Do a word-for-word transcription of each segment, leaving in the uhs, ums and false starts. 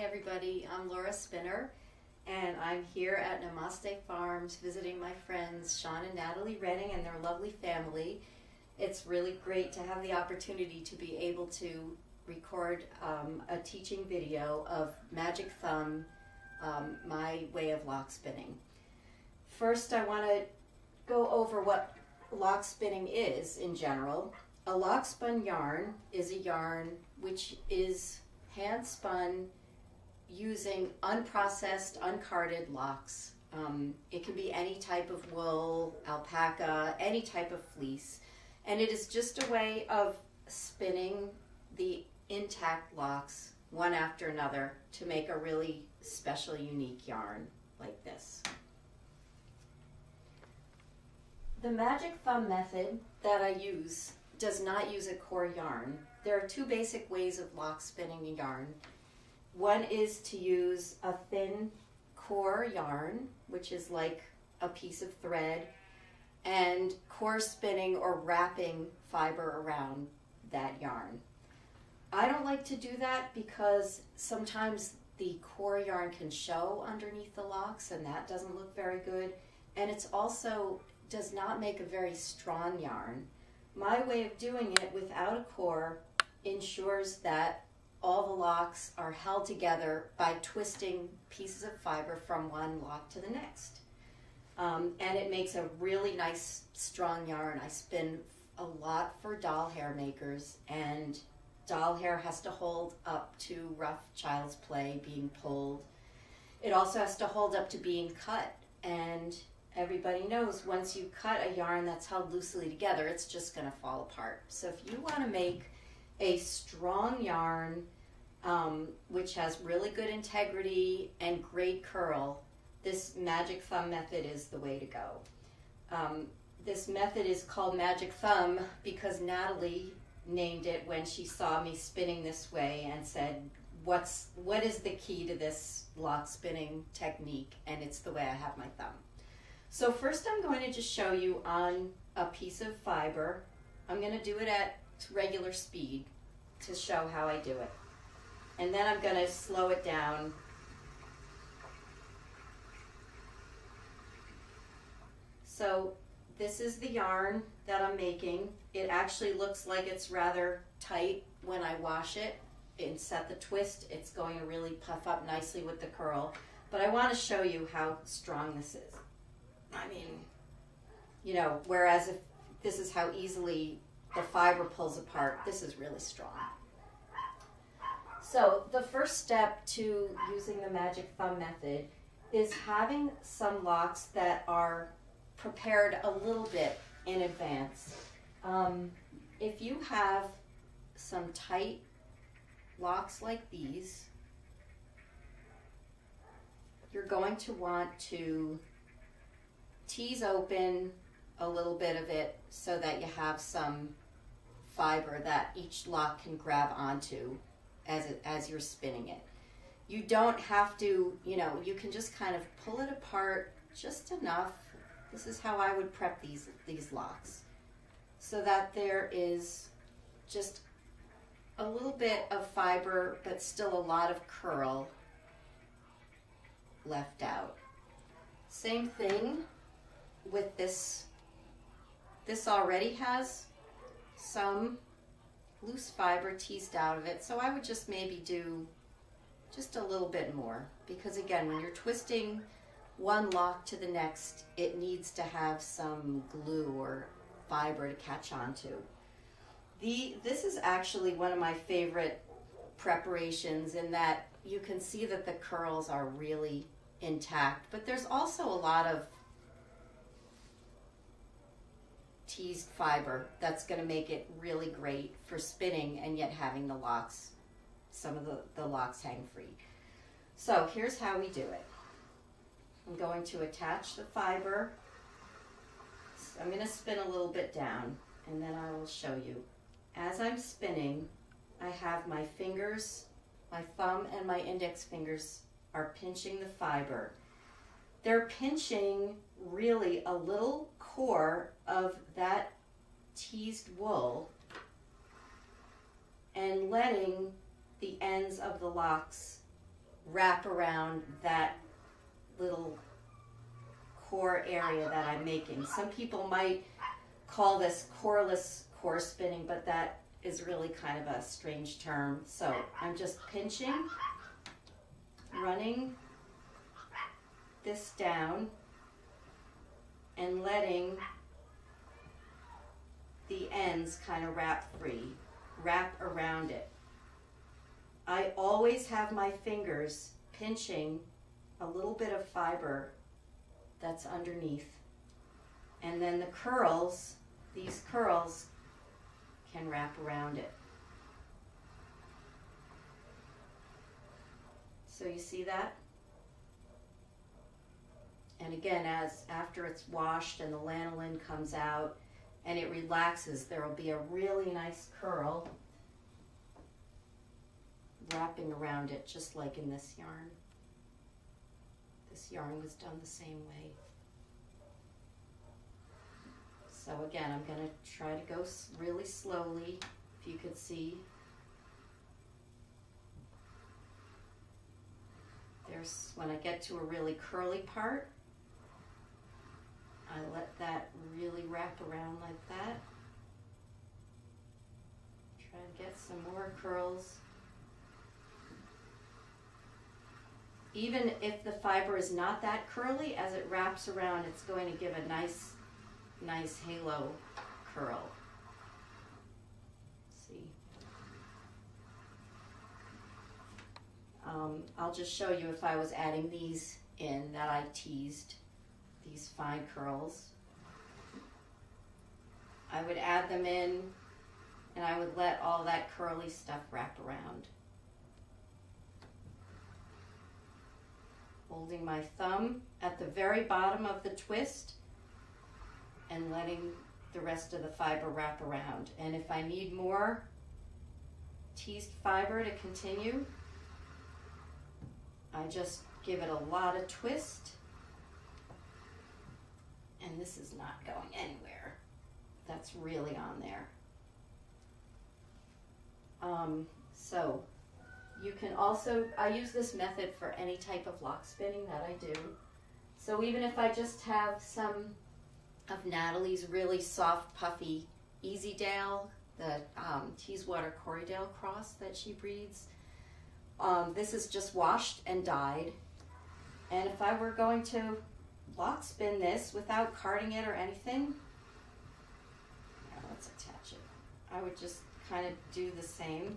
Hi everybody, I'm Laura Spinner and I'm here at Namaste Farms visiting my friends Sean and Natalie Renning and their lovely family. It's really great to have the opportunity to be able to record um, a teaching video of Magic Thumb, um, my way of lock spinning. First I want to go over what lock spinning is in general. A lock spun yarn is a yarn which is hand spun using unprocessed, uncarded locks. Um, it can be any type of wool, alpaca, any type of fleece, and it is just a way of spinning the intact locks one after another to make a really special, unique yarn like this. The Magic Thumb method that I use does not use a core yarn. There are two basic ways of lock spinning a yarn. One is to use a thin core yarn, which is like a piece of thread, and core spinning or wrapping fiber around that yarn. I don't like to do that because sometimes the core yarn can show underneath the locks and that doesn't look very good. And it's also does not make a very strong yarn. My way of doing it without a core ensures that all the locks are held together by twisting pieces of fiber from one lock to the next. Um, and it makes a really nice, strong yarn. I spin a lot for doll hair makers, and doll hair has to hold up to rough child's play being pulled. It also has to hold up to being cut, and everybody knows once you cut a yarn that's held loosely together, it's just going to fall apart. So if you want to make a strong yarn um, which has really good integrity and great curl, this Magic Thumb method is the way to go. Um, this method is called Magic Thumb because Natalie named it when she saw me spinning this way and said, "What's what is the key to this lock spinning technique?" And it's the way I have my thumb. So first I'm going to just show you on a piece of fiber. I'm going to do it at regular speed to show how I do it. And then I'm going to slow it down. So this is the yarn that I'm making. It actually looks like it's rather tight when I wash it and set the twist. It's going to really puff up nicely with the curl. But I want to show you how strong this is. I mean, you know, whereas if this is how easily the fiber pulls apart, this is really strong. So the first step to using the Magic Thumb method is having some locks that are prepared a little bit in advance. Um, if you have some tight locks like these, you're going to want to tease open a little bit of it so that you have some fiber that each lock can grab onto as it, as you're spinning it. You don't have to, you know, you can just kind of pull it apart just enough. This is how I would prep these, these locks so that there is just a little bit of fiber but still a lot of curl left out. Same thing with this. This already has some loose fiber teased out of it, so I would just maybe do just a little bit more, because again, when you're twisting one lock to the next, it needs to have some glue or fiber to catch onto. The this is actually one of my favorite preparations in that you can see that the curls are really intact, but there's also a lot of teased fiber that's going to make it really great for spinning and yet having the locks, some of the, the locks hang free. So here's how we do it. I'm going to attach the fiber. I'm going to spin a little bit down and then I will show you. As I'm spinning, I have my fingers, my thumb and my index fingers are pinching the fiber. They're pinching really a little core of that teased wool and letting the ends of the locks wrap around that little core area that I'm making. Some people might call this coreless core spinning, but that is really kind of a strange term. So I'm just pinching, running this down, and letting the ends kind of wrap free, wrap around it. I always have my fingers pinching a little bit of fiber that's underneath. And then the curls, these curls can wrap around it. So you see that? And again, as after it's washed and the lanolin comes out and it relaxes, there will be a really nice curl wrapping around it, just like in this yarn. This yarn was done the same way. So again, I'm going to try to go really slowly, if you could see. There's, when I get to a really curly part, I let that really wrap around like that. Try to get some more curls. Even if the fiber is not that curly, as it wraps around, it's going to give a nice, nice halo curl. See? Um, I'll just show you if I was adding these in that I teased, these fine curls. I would add them in and I would let all that curly stuff wrap around. Holding my thumb at the very bottom of the twist and letting the rest of the fiber wrap around. And if I need more teased fiber to continue, I just give it a lot of twist. And this is not going anywhere. That's really on there. Um, so you can also, I use this method for any type of lock spinning that I do. So even if I just have some of Natalie's really soft, puffy Easy Dale, the um, Teeswater Corriedale cross that she breeds, um, this is just washed and dyed. And if I were going to lock spin this without carding it or anything, now let's attach it. I would just kind of do the same.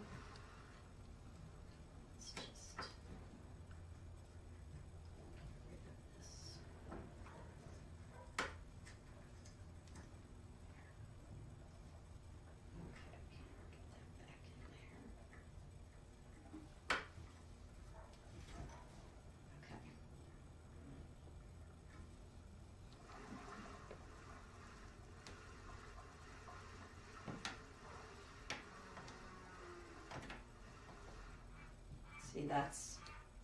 See, that's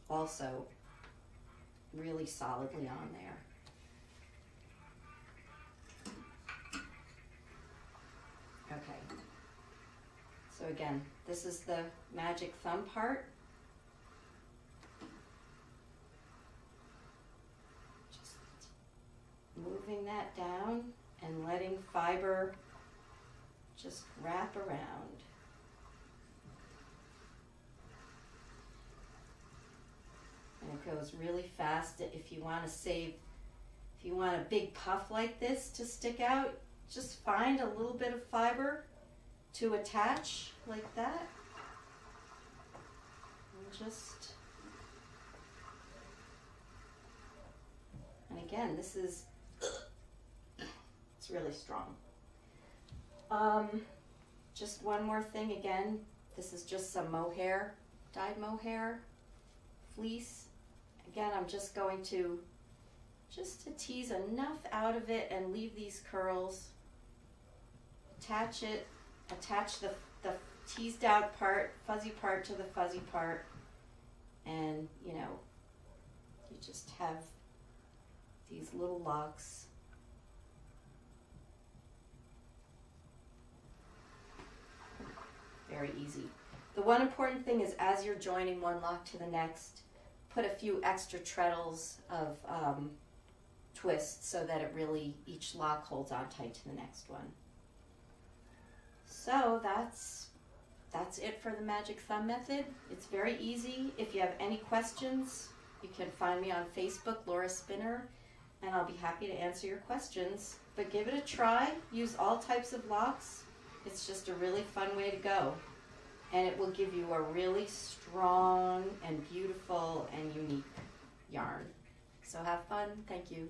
also really solidly on there. Okay. So again, this is the magic thumb part. Just moving that down and letting fiber just wrap around. It goes really fast. If you want to save, if you want a big puff like this to stick out, just find a little bit of fiber to attach like that. And just, and again, this is, it's really strong. Um, just one more thing again. This is just some mohair, dyed mohair fleece. Again, I'm just going to, just to tease enough out of it and leave these curls, attach it, attach the, the teased out part, fuzzy part to the fuzzy part, and you know, you just have these little locks. Very easy. The one important thing is as you're joining one lock to the next, put a few extra treadles of um, twists so that it really, each lock holds on tight to the next one. So that's, that's it for the Magic Thumb method. It's very easy. If you have any questions, you can find me on Facebook, Laura Spinner, and I'll be happy to answer your questions. But give it a try. Use all types of locks. It's just a really fun way to go. And it will give you a really strong and beautiful and unique yarn. So have fun. Thank you.